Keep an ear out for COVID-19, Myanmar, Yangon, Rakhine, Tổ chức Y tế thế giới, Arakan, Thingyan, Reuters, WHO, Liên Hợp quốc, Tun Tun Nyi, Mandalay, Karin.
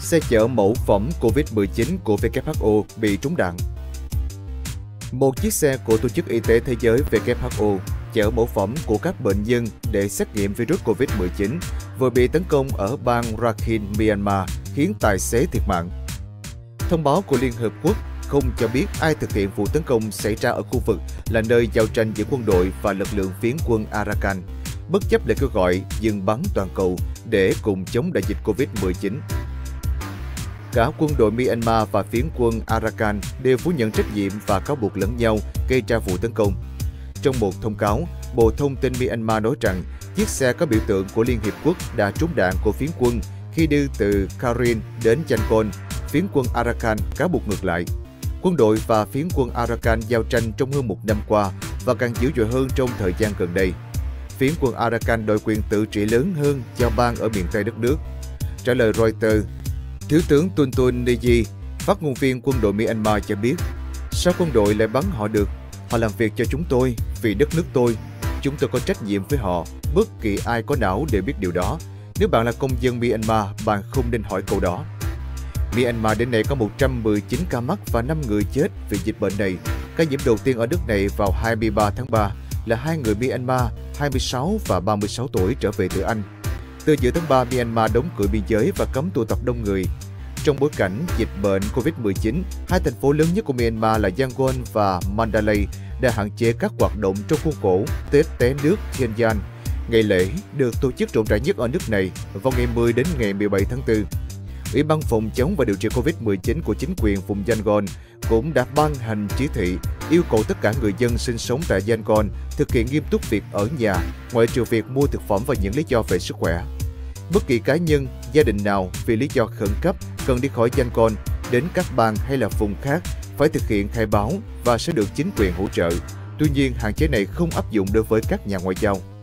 Xe chở mẫu phẩm COVID-19 của WHO bị trúng đạn. Một chiếc xe của Tổ chức Y tế Thế giới WHO chở mẫu phẩm của các bệnh nhân để xét nghiệm virus COVID-19 vừa bị tấn công ở bang Rakhine, Myanmar, khiến tài xế thiệt mạng. Thông báo của Liên Hợp Quốc không cho biết ai thực hiện vụ tấn công xảy ra ở khu vực là nơi giao tranh giữa quân đội và lực lượng phiến quân Arakan, bất chấp lời kêu gọi dừng bắn toàn cầu để cùng chống đại dịch COVID-19. Cả quân đội Myanmar và phiến quân Arakan đều phủ nhận trách nhiệm và cáo buộc lẫn nhau gây ra vụ tấn công. Trong một thông cáo, Bộ Thông tin Myanmar nói rằng chiếc xe có biểu tượng của Liên Hiệp Quốc đã trúng đạn của phiến quân khi đi từ Karin đến Yangon. Phiến quân Arakan cáo buộc ngược lại. Quân đội và phiến quân Arakan giao tranh trong hơn một năm qua và càng dữ dội hơn trong thời gian gần đây. Phiến quân Arakan đòi quyền tự trị lớn hơn cho bang ở miền Tây đất nước. Trả lời Reuters, Thiếu tướng Tun Tun Nyi, phát ngôn viên quân đội Myanmar cho biết, sao quân đội lại bắn họ được? Họ làm việc cho chúng tôi, vì đất nước tôi. Chúng tôi có trách nhiệm với họ, bất kỳ ai có não đều biết điều đó. Nếu bạn là công dân Myanmar, bạn không nên hỏi câu đó. Myanmar đến nay có 119 ca mắc và 5 người chết vì dịch bệnh này. Ca nhiễm đầu tiên ở nước này vào 23 tháng 3 là 2 người Myanmar, 26 và 36 tuổi trở về từ Anh. Từ giữa tháng 3, Myanmar đóng cửa biên giới và cấm tụ tập đông người. Trong bối cảnh dịch bệnh COVID-19, hai thành phố lớn nhất của Myanmar là Yangon và Mandalay đã hạn chế các hoạt động trong khuôn khổ Tết Té nước Thingyan. Ngày lễ được tổ chức rộng rãi nhất ở nước này vào ngày 10 đến ngày 17 tháng 4. Ủy ban phòng chống và điều trị COVID-19 của chính quyền vùng Yangon cũng đã ban hành chỉ thị yêu cầu tất cả người dân sinh sống tại Yangon thực hiện nghiêm túc việc ở nhà, ngoại trừ việc mua thực phẩm và những lý do về sức khỏe. Bất kỳ cá nhân, gia đình nào vì lý do khẩn cấp cần đi khỏi Yangon đến các bang hay là vùng khác phải thực hiện khai báo và sẽ được chính quyền hỗ trợ. Tuy nhiên, hạn chế này không áp dụng đối với các nhà ngoại giao.